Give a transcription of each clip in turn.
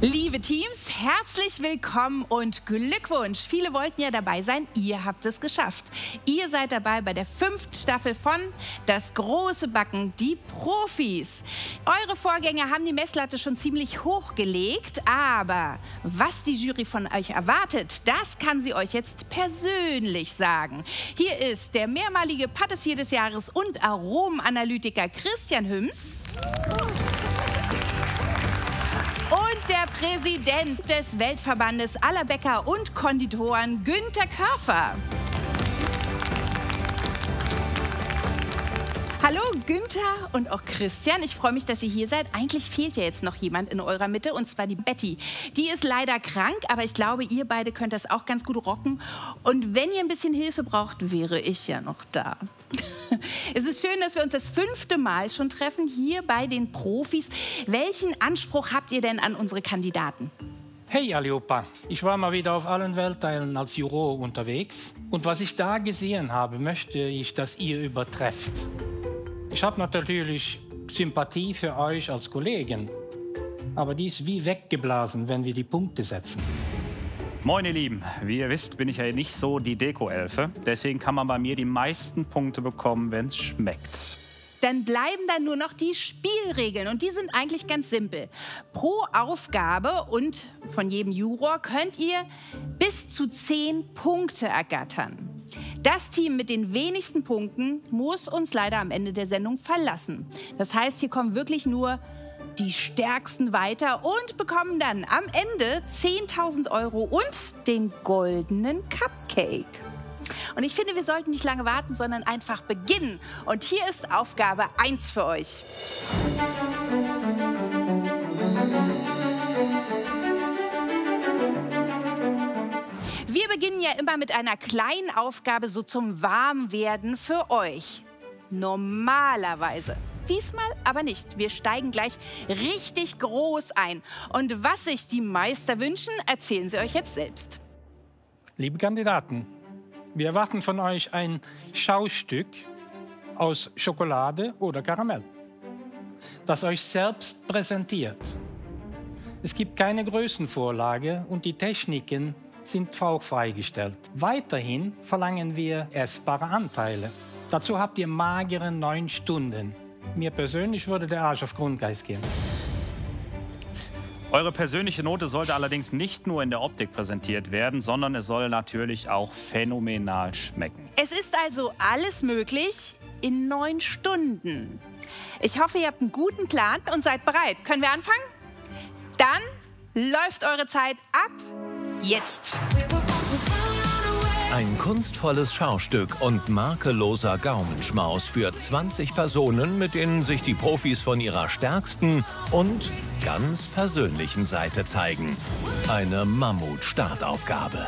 Liebe Teams, herzlich willkommen und Glückwunsch. Viele wollten ja dabei sein, ihr habt es geschafft. Ihr seid dabei bei der 5. Staffel von Das große Backen, die Profis. Eure Vorgänger haben die Messlatte schon ziemlich hoch gelegt, aber was die Jury von euch erwartet, das kann sie euch jetzt persönlich sagen. Hier ist der mehrmalige Patissier des Jahres und Aromenanalytiker Christian Hümbs. Der Präsident des Weltverbandes aller Bäcker und Konditoren, Günther Körffer. Hallo Günther und auch Christian, ich freue mich, dass ihr hier seid. Eigentlich fehlt ja jetzt noch jemand in eurer Mitte, und zwar die Betty. Die ist leider krank, aber ich glaube, ihr beide könnt das auch ganz gut rocken. Und wenn ihr ein bisschen Hilfe braucht, wäre ich ja noch da. Es ist schön, dass wir uns das 5. Mal schon treffen, hier bei den Profis. Welchen Anspruch habt ihr denn an unsere Kandidaten? Hey Aliopa, ich war mal wieder auf allen Weltteilen als Juror unterwegs. Und was ich da gesehen habe, möchte ich, dass ihr übertrefft. Ich habe natürlich Sympathie für euch als Kollegen. Aber die ist wie weggeblasen, wenn wir die Punkte setzen. Moin ihr Lieben, wie ihr wisst, bin ich ja nicht so die Deko-Elfe. Deswegen kann man bei mir die meisten Punkte bekommen, wenn es schmeckt. Dann bleiben da nur noch die Spielregeln, und die sind eigentlich ganz simpel. Pro Aufgabe und von jedem Juror könnt ihr bis zu 10 Punkte ergattern. Das Team mit den wenigsten Punkten muss uns leider am Ende der Sendung verlassen. Das heißt, hier kommen wirklich nur die Stärksten weiter und bekommen dann am Ende 10.000 € und den goldenen Cupcake. Und ich finde, wir sollten nicht lange warten, sondern einfach beginnen. Und hier ist Aufgabe 1 für euch. Wir beginnen ja immer mit einer kleinen Aufgabe, so zum Warmwerden für euch. Normalerweise. Diesmal aber nicht. Wir steigen gleich richtig groß ein. Und was sich die Meister wünschen, erzählen sie euch jetzt selbst. Liebe Kandidaten, wir erwarten von euch ein Schaustück aus Schokolade oder Karamell, das euch selbst präsentiert. Es gibt keine Größenvorlage und die Techniken sind auch freigestellt. Weiterhin verlangen wir essbare Anteile. Dazu habt ihr magere 9 Stunden. Mir persönlich würde der Arsch auf Grundeis gehen. Eure persönliche Note sollte allerdings nicht nur in der Optik präsentiert werden, sondern es soll natürlich auch phänomenal schmecken. Es ist also alles möglich in 9 Stunden. Ich hoffe, ihr habt einen guten Plan und seid bereit. Können wir anfangen? Dann läuft eure Zeit ab jetzt. Ein kunstvolles Schaustück und makelloser Gaumenschmaus für 20 Personen, mit denen sich die Profis von ihrer stärksten und ganz persönlichen Seite zeigen. Eine Mammut-Startaufgabe.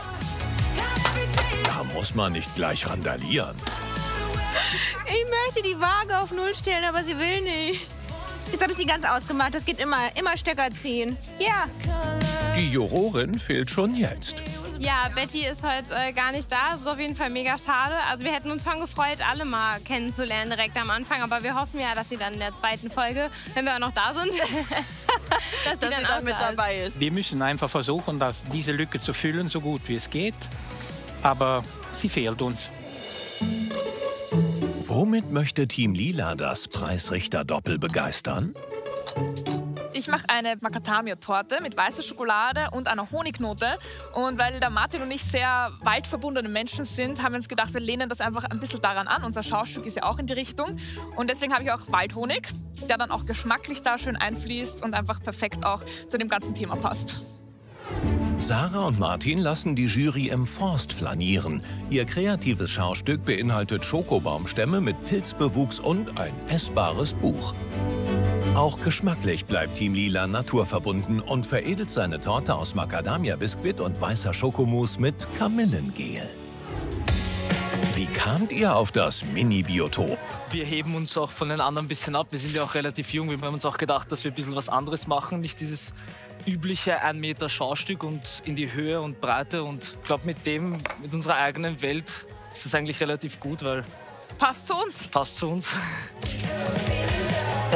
Da muss man nicht gleich randalieren. Ich möchte die Waage auf 0 stellen, aber sie will nicht. Jetzt habe ich sie ganz ausgemacht. Das geht immer Stecker ziehen. Ja. Die Jurorin fehlt schon jetzt. Ja, Betty ist heute gar nicht da. Das ist auf jeden Fall mega schade. Also wir hätten uns schon gefreut, alle mal kennenzulernen direkt am Anfang. Aber wir hoffen ja, dass sie dann in der 2. Folge, wenn wir auch noch da sind, dass sie dann auch mit dabei ist. Wir müssen einfach versuchen, diese Lücke zu füllen, so gut wie es geht. Aber sie fehlt uns. Womit möchte Team Lila das Preisrichter-Doppel begeistern? Ich mache eine Macadamia-Torte mit weißer Schokolade und einer Honignote. Und weil der Martin und ich sehr weit verbundene Menschen sind, haben wir uns gedacht, wir lehnen das einfach ein bisschen daran an. Unser Schaustück ist ja auch in die Richtung. Und deswegen habe ich auch Waldhonig, der dann auch geschmacklich da schön einfließt und einfach perfekt auch zu dem ganzen Thema passt. Sarah und Martin lassen die Jury im Forst flanieren. Ihr kreatives Schaustück beinhaltet Schokobaumstämme mit Pilzbewuchs und ein essbares Buch. Auch geschmacklich bleibt Team Lila naturverbunden und veredelt seine Torte aus Macadamia-Biskuit und weißer Schokomousse mit Kamillengel. Wie kamt ihr auf das Mini-Biotop? Wir heben uns auch von den anderen ein bisschen ab. Wir sind ja auch relativ jung. Wir haben uns auch gedacht, dass wir ein bisschen was anderes machen. Nicht dieses übliche 1 Meter Schaustück und in die Höhe und Breite. Und ich glaube, mit unserer eigenen Welt ist das eigentlich relativ gut, weil... Passt zu uns. Passt zu uns.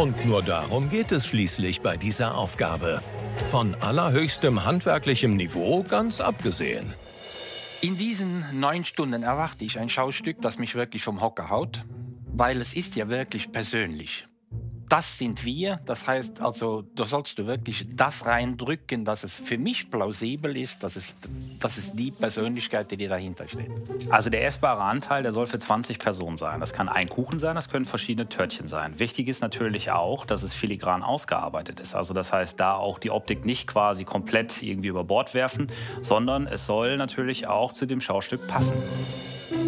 Und nur darum geht es schließlich bei dieser Aufgabe. Von allerhöchstem handwerklichem Niveau ganz abgesehen. In diesen 9 Stunden erwarte ich ein Schaustück, das mich wirklich vom Hocker haut, weil es ist ja wirklich persönlich. Das sind wir, das heißt also, da sollst du wirklich das reindrücken, dass es für mich plausibel ist, dass es die Persönlichkeit, die dir dahinter steht. Also der essbare Anteil, der soll für 20 Personen sein. Das kann ein Kuchen sein, das können verschiedene Törtchen sein. Wichtig ist natürlich auch, dass es filigran ausgearbeitet ist. Also das heißt, da auch die Optik nicht quasi komplett irgendwie über Bord werfen, sondern es soll natürlich auch zu dem Schaustück passen.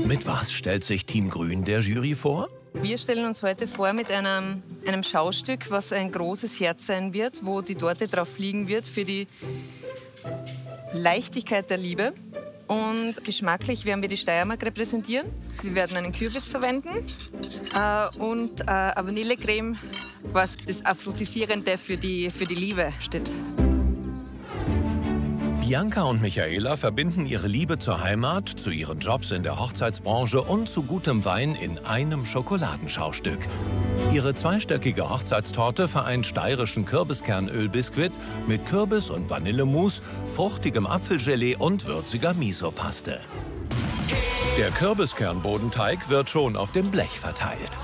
Mit was stellt sich Team Grün der Jury vor? Wir stellen uns heute vor mit einem Schaustück, was ein großes Herz sein wird, wo die Torte drauf fliegen wird für die Leichtigkeit der Liebe. Und geschmacklich werden wir die Steiermark repräsentieren. Wir werden einen Kürbis verwenden und eine Vanillecreme, was das Aphrodisierende für die Liebe steht. Bianca und Michaela verbinden ihre Liebe zur Heimat, zu ihren Jobs in der Hochzeitsbranche und zu gutem Wein in einem Schokoladenschaustück. Ihre zweistöckige Hochzeitstorte vereint steirischen Kürbiskernölbiskuit mit Kürbis- und Vanillemousse, fruchtigem Apfelgelee und würziger Miso-Paste. Der Kürbiskernbodenteig wird schon auf dem Blech verteilt.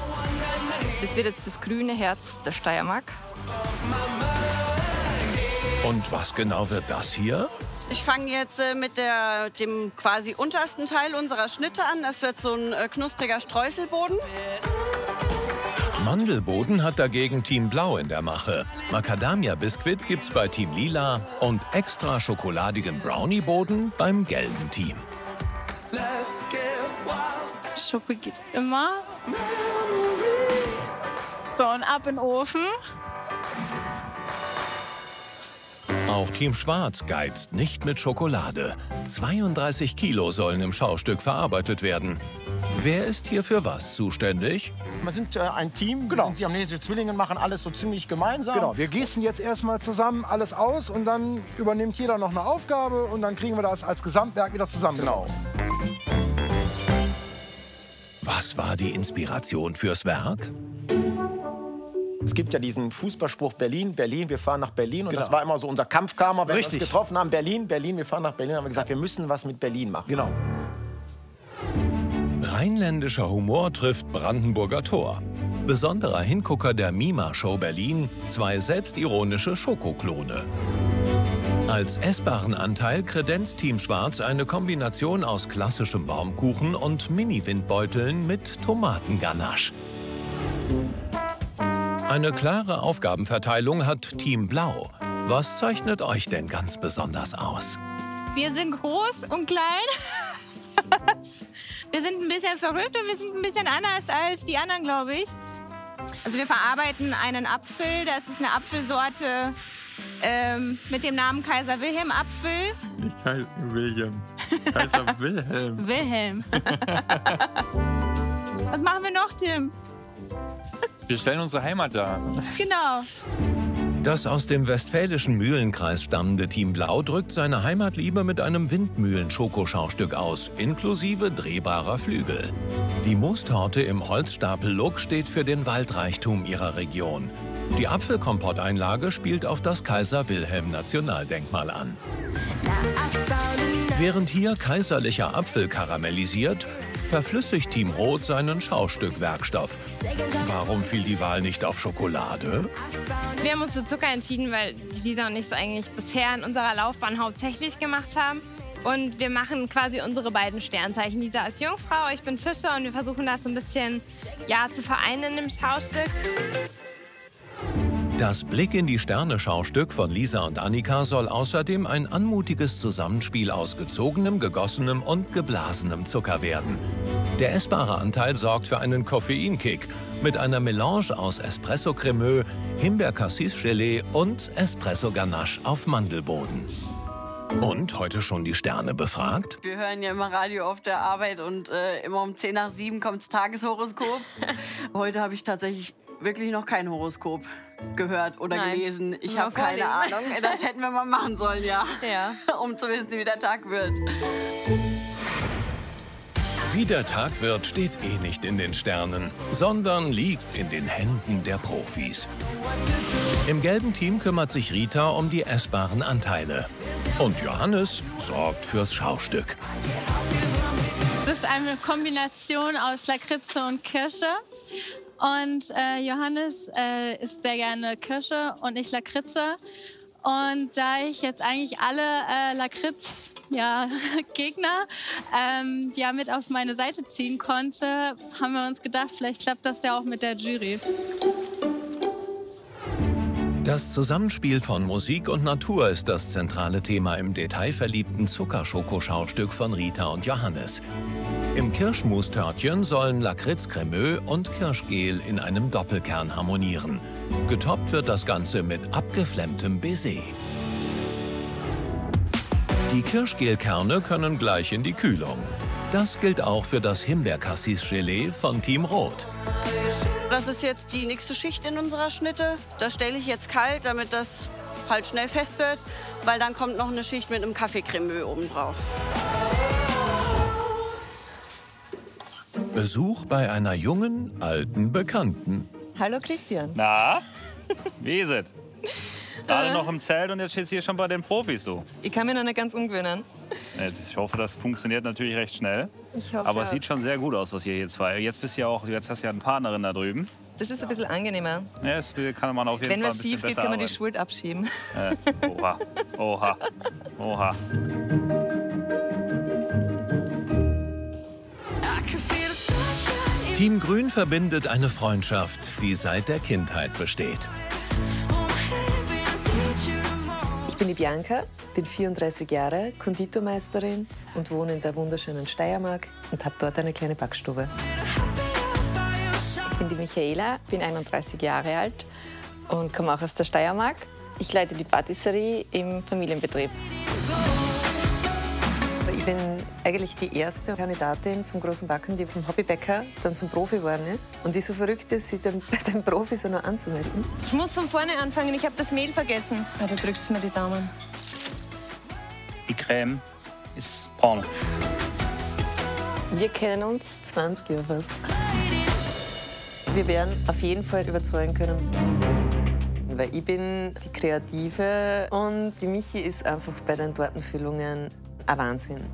Das wird jetzt das grüne Herz der Steiermark. Und was genau wird das hier? Ich fange jetzt mit dem quasi untersten Teil unserer Schnitte an. Das wird so ein knuspriger Streuselboden. Mandelboden hat dagegen Team Blau in der Mache. Macadamia-Biskuit gibt's bei Team Lila und extra schokoladigen Brownie-Boden beim gelben Team. Schokolade geht immer. So, und ab in den Ofen. Auch Team Schwarz geizt nicht mit Schokolade. 32 Kilo sollen im Schaustück verarbeitet werden. Wer ist hier für was zuständig? Wir sind ein Team, genau. Wir sind siamesische Zwillinge, machen alles so ziemlich gemeinsam. Genau. Wir gießen jetzt erstmal zusammen alles aus und dann übernimmt jeder noch eine Aufgabe und dann kriegen wir das als Gesamtwerk wieder zusammen. Genau. Was war die Inspiration fürs Werk? Es gibt ja diesen Fußballspruch Berlin, Berlin, wir fahren nach Berlin. Und genau, das war immer so unser Kampfkarma, wenn wir uns getroffen haben. Berlin, Berlin, wir fahren nach Berlin. Haben wir gesagt, wir müssen was mit Berlin machen. Genau. Rheinländischer Humor trifft Brandenburger Tor. Besonderer Hingucker der MIMA-Show Berlin, 2 selbstironische Schokoklone. Als essbaren Anteil kredenzt Team Schwarz eine Kombination aus klassischem Baumkuchen und Mini-Windbeuteln mit Tomatenganache. Eine klare Aufgabenverteilung hat Team Blau. Was zeichnet euch denn ganz besonders aus? Wir sind groß und klein. Wir sind ein bisschen verrückt und wir sind ein bisschen anders als die anderen, glaube ich. Also wir verarbeiten einen Apfel. Das ist eine Apfelsorte mit dem Namen Kaiser Wilhelm Apfel. Nicht Kaiser Wilhelm. Kaiser Wilhelm. Wilhelm. Was machen wir noch, Tim? Wir stellen unsere Heimat dar. Genau. Das aus dem westfälischen Mühlenkreis stammende Team Blau drückt seine Heimatliebe mit einem Windmühlen-Schokoschaustück aus, inklusive drehbarer Flügel. Die Moostorte im Holzstapel-Look steht für den Waldreichtum ihrer Region. Die Apfelkompott-Einlage spielt auf das Kaiser-Wilhelm-Nationaldenkmal an. Während hier kaiserlicher Apfel karamellisiert, verflüssigt Team Rot seinen Schaustückwerkstoff. Warum fiel die Wahl nicht auf Schokolade? Wir haben uns für Zucker entschieden, weil Lisa und ich es eigentlich bisher in unserer Laufbahn hauptsächlich gemacht haben. Und wir machen quasi unsere beiden Sternzeichen. Lisa ist Jungfrau, ich bin Fischer und wir versuchen das so ein bisschen zu vereinen in dem Schaustück. Das Blick in die Sterne-Schaustück von Lisa und Annika soll außerdem ein anmutiges Zusammenspiel aus gezogenem, gegossenem und geblasenem Zucker werden. Der essbare Anteil sorgt für einen Koffeinkick mit einer Melange aus Espresso-Cremeux, Himbeer-Cassis-Gelee und Espresso-Ganache auf Mandelboden. Und heute schon die Sterne befragt? Wir hören ja immer Radio auf der Arbeit und immer um 6:10 kommt's Tageshoroskop. Heute habe ich tatsächlich wirklich noch kein Horoskop gehört oder gelesen. Ich habe keine Ahnung. Das hätten wir mal machen sollen, ja. Um zu wissen, wie der Tag wird. Wie der Tag wird, steht eh nicht in den Sternen, sondern liegt in den Händen der Profis. Im gelben Team kümmert sich Rita um die essbaren Anteile. Und Johannes sorgt fürs Schaustück. Das ist eine Kombination aus Lakritze und Kirsche. Und Johannes isst sehr gerne Kirsche und ich Lakritze. Und da ich jetzt eigentlich alle Lakritz-Gegner ja mit auf meine Seite ziehen konnte, haben wir uns gedacht, vielleicht klappt das ja auch mit der Jury. Das Zusammenspiel von Musik und Natur ist das zentrale Thema im detailverliebten Zuckerschoko-Schaustück von Rita und Johannes. Im Kirschmus-Törtchen sollen Lakritz-Cremeux und Kirschgel in einem Doppelkern harmonieren. Getoppt wird das Ganze mit abgeflammtem Baiser. Die Kirschgelkerne können gleich in die Kühlung. Das gilt auch für das Himbeer-Cassis-Gelee von Team Rot. Das ist jetzt die nächste Schicht in unserer Schnitte. Das stelle ich jetzt kalt, damit das halt schnell fest wird, weil dann kommt noch eine Schicht mit einem Kaffeecremeux oben drauf. Besuch bei einer jungen, alten Bekannten. Hallo Christian. Na, wie ist es? Gerade noch im Zelt und jetzt steht es hier schon bei den Profis so. Ich kann mir noch nicht ganz umgewöhnen. Ich hoffe, das funktioniert natürlich recht schnell. Ich hoffe, aber es sieht schon sehr gut aus, was ihr hier zwei. Jetzt hast du ja eine Partnerin da drüben. Das ist ein bisschen angenehmer. Ja, das kann man auf jeden Fall ein bisschen besser arbeiten. Wenn was schief geht, kann man die Schuld abschieben. Oha, oha, oha. Team Grün verbindet eine Freundschaft, die seit der Kindheit besteht. Ich bin die Bianca, bin 34 Jahre, Konditormeisterin und wohne in der wunderschönen Steiermark und habe dort eine kleine Backstube. Ich bin die Michaela, bin 31 Jahre alt und komme auch aus der Steiermark. Ich leite die Patisserie im Familienbetrieb. Ich bin eigentlich die erste Kandidatin vom großen Backen, die vom Hobbybäcker dann zum Profi geworden ist. Und die so verrückt ist, sich dann bei den Profis auch noch anzumelden. Ich muss von vorne anfangen, ich habe das Mehl vergessen. Ja, da drückt mir die Daumen. Die Creme ist braun. Wir kennen uns 20 Jahre fast. Wir werden auf jeden Fall überzeugen können. Weil ich bin die Kreative und die Michi ist einfach bei den Tortenfüllungen ein Wahnsinn.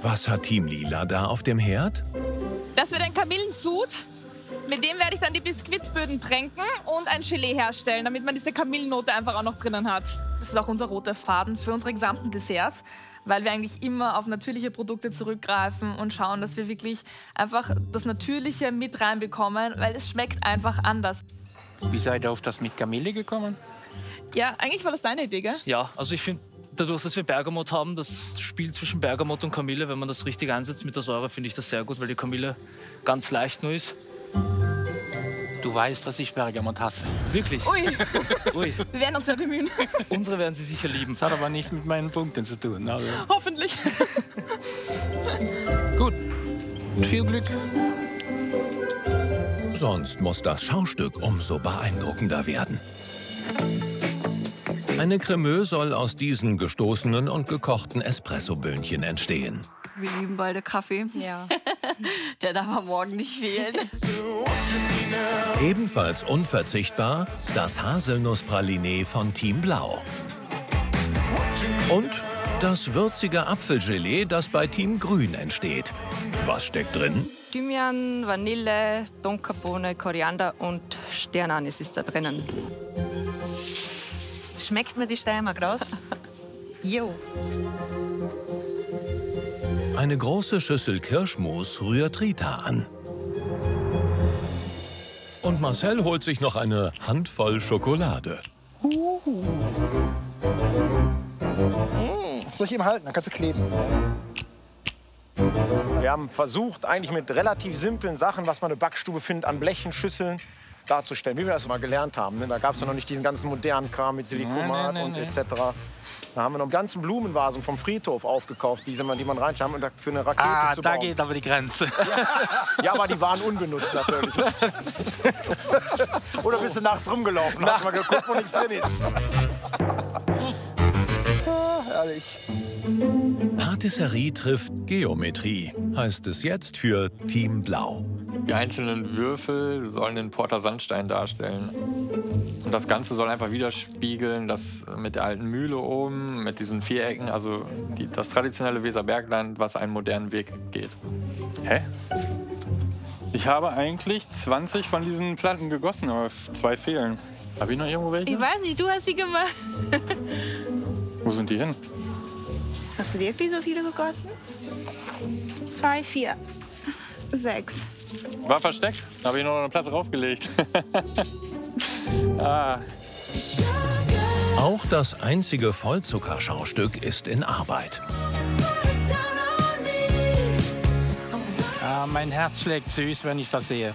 Was hat Team Lila da auf dem Herd? Das wird ein Kamillensud. Mit dem werde ich dann die Biskuitböden tränken und ein Gelee herstellen, damit man diese Kamillennote einfach auch noch drinnen hat. Das ist auch unser roter Faden für unsere gesamten Desserts, weil wir eigentlich immer auf natürliche Produkte zurückgreifen und schauen, dass wir wirklich einfach das Natürliche mit reinbekommen, weil es schmeckt einfach anders. Wie seid ihr auf das mit Kamille gekommen? Ja, eigentlich war das deine Idee, gell? Ja, also ich finde, dadurch, dass wir Bergamot haben, das Spiel zwischen Bergamot und Kamille, wenn man das richtig einsetzt mit der Säure, finde ich das sehr gut, weil die Kamille ganz leicht nur ist. Du weißt, dass ich Bergamot hasse. Wirklich? Ui. Ui. Wir werden uns nicht bemühen. Unsere werden sie sicher lieben. Das hat aber nichts mit meinen Punkten zu tun. Also. Hoffentlich. Gut. Und viel Glück. Sonst muss das Schaustück umso beeindruckender werden. Eine Cremeux soll aus diesen gestoßenen und gekochten Espressoböhnchen entstehen. Wir lieben beide Kaffee. Ja. Der darf am Morgen nicht fehlen. Ebenfalls unverzichtbar das Haselnusspraliné von Team Blau. Und das würzige Apfelgelee, das bei Team Grün entsteht. Was steckt drin? Thymian, Vanille, Donkerbohne, Koriander und Sternanis ist da drinnen. Schmeckt mir die Steiermark raus? Jo. Eine große Schüssel Kirschmus rührt Rita an. Und Marcel holt sich noch eine Handvoll Schokolade. Soll ich eben halten, dann kannst du kleben. Wir haben versucht, eigentlich mit relativ simplen Sachen, was man in der Backstube findet, an Blechen, Schüsseln darzustellen, wie wir das mal gelernt haben. Da gab es ja noch nicht diesen ganzen modernen Kram mit Silikomat und etc. Da haben wir noch einen ganzen Blumenvasen vom Friedhof aufgekauft, die man reinschauen und für eine Rakete zu bauen. Da geht aber die Grenze. Ja, ja, aber die waren ungenutzt natürlich. Oder bist du nachts rumgelaufen, hast mal geguckt, wo nichts drin ist. Falsch. Patisserie trifft Geometrie, heißt es jetzt für Team Blau. Die einzelnen Würfel sollen den Porter Sandstein darstellen. Und das Ganze soll einfach widerspiegeln, dass mit der alten Mühle oben, mit diesen Vierecken, also das traditionelle Weserbergland, was einen modernen Weg geht. Hä? Ich habe eigentlich 20 von diesen Platten gegossen, aber 2 fehlen. Habe ich noch irgendwo welche? Ich weiß nicht, du hast sie gemacht. Wo sind die hin? Hast du wirklich so viele gegossen? 2, 4, 6. War versteckt, da habe ich noch eine Platte draufgelegt. Ah. Auch das einzige Vollzuckerschaustück ist in Arbeit. Mein Herz schlägt süß, wenn ich das sehe.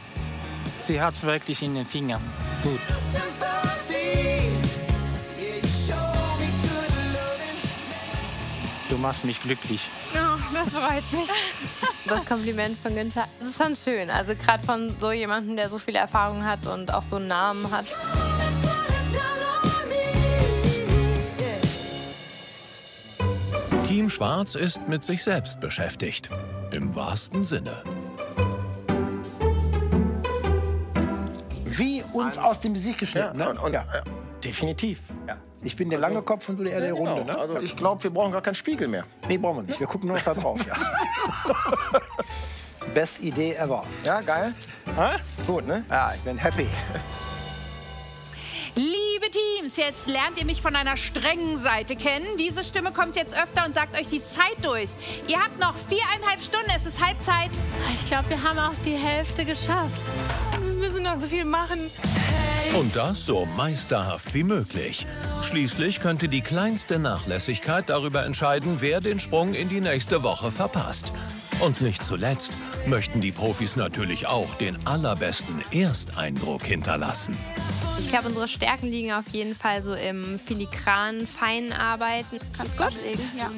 Sie hat es wirklich in den Fingern. Gut. Du machst mich glücklich. Oh, das freut mich. Das Kompliment von Günther. Das ist schon schön. Also gerade von so jemandem, der so viel Erfahrung hat und auch so einen Namen hat. Team Schwarz ist mit sich selbst beschäftigt. Im wahrsten Sinne. Wie uns aus dem Gesicht geschnitten. Ja, ne? Ja. Definitiv. Ja. Ich bin der lange Kopf und du der Runde. Genau. Ne? Also ich glaube, wir brauchen gar keinen Spiegel mehr. Nee, brauchen wir nicht. Wir gucken nur noch da drauf. Ja. Best Idee ever. Ja, geil. Ha? Gut, ne? Ja, ich bin happy. Liebe Teams, jetzt lernt ihr mich von einer strengen Seite kennen. Diese Stimme kommt jetzt öfter und sagt euch die Zeit durch. Ihr habt noch 4,5 Stunden, es ist Halbzeit. Ich glaube, wir haben auch die Hälfte geschafft. Wir müssen noch so viel machen. Und das so meisterhaft wie möglich. Schließlich könnte die kleinste Nachlässigkeit darüber entscheiden, wer den Sprung in die nächste Woche verpasst. Und nicht zuletzt möchten die Profis natürlich auch den allerbesten Ersteindruck hinterlassen. Ich glaube, unsere Stärken liegen auf jeden Fall so im filigranen, feinen Arbeiten. Kannst du gut legen? Ja.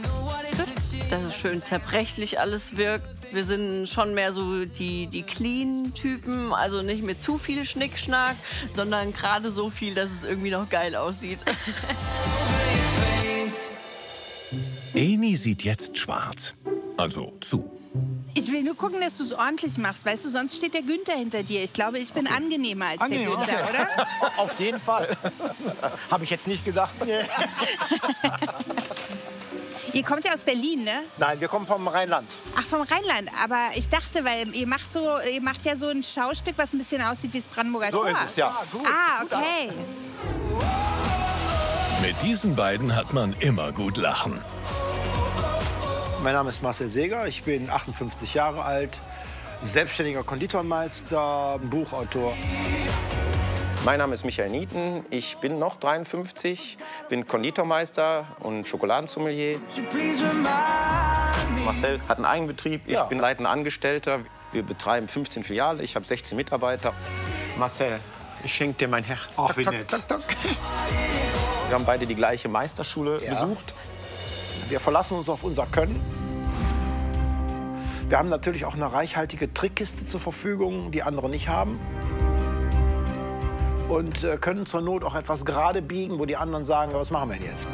Dass es schön zerbrechlich alles wirkt. Wir sind schon mehr so die cleanen Typen, also nicht mit zu viel Schnickschnack, sondern gerade so viel, dass es irgendwie noch geil aussieht. Eni sieht jetzt schwarz, also zu. Ich will nur gucken, dass du es ordentlich machst, weißt du, sonst steht der Günther hinter dir. Ich glaube, ich bin angenehmer als der Günther, okay, oder? Auf jeden Fall. Habe ich jetzt nicht gesagt. Nee. Ihr kommt ja aus Berlin, ne? Nein, wir kommen vom Rheinland. Ach, vom Rheinland. Aber ich dachte, weil ihr macht ja so ein Schaustück, was ein bisschen aussieht wie das Brandenburger Tor. So ist es, ja. Ah, gut, okay. Mit diesen beiden hat man immer gut lachen. Mein Name ist Marcel Seeger, ich bin 58 Jahre alt, selbstständiger Konditormeister, Buchautor. Mein Name ist Michael Nieten, ich bin noch 53, bin Konditormeister und Schokoladensommelier. Marcel hat einen Eigenbetrieb, ich bin leitender Angestellter. Wir betreiben 15 Filialen, ich habe 16 Mitarbeiter. Marcel, ich schenke dir mein Herz. Ach, wie nett. Wir haben beide die gleiche Meisterschule besucht. Wir verlassen uns auf unser Können. Wir haben natürlich auch eine reichhaltige Trickkiste zur Verfügung, die andere nicht haben. Und können zur Not auch etwas gerade biegen, wo die anderen sagen, was machen wir denn jetzt?